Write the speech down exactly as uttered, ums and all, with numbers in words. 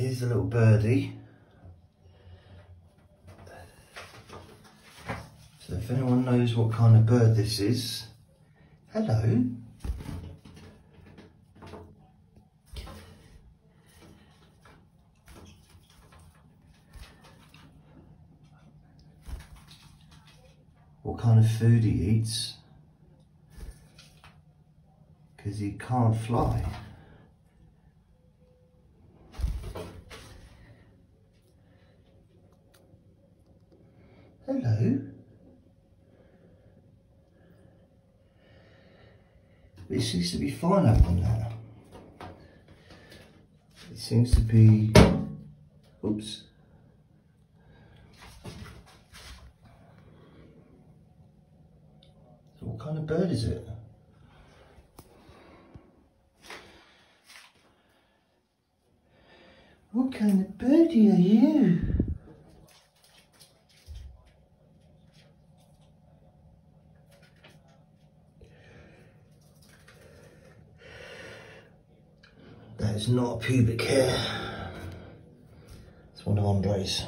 Here's the little birdie. So if anyone knows what kind of bird this is, hello. What kind of food he eats, because he can't fly. Hello. It seems to be fine up on that. It seems to be, oops. So what kind of bird is it? What kind of birdie are you? That is not a pubic hair. It's one of Andre's.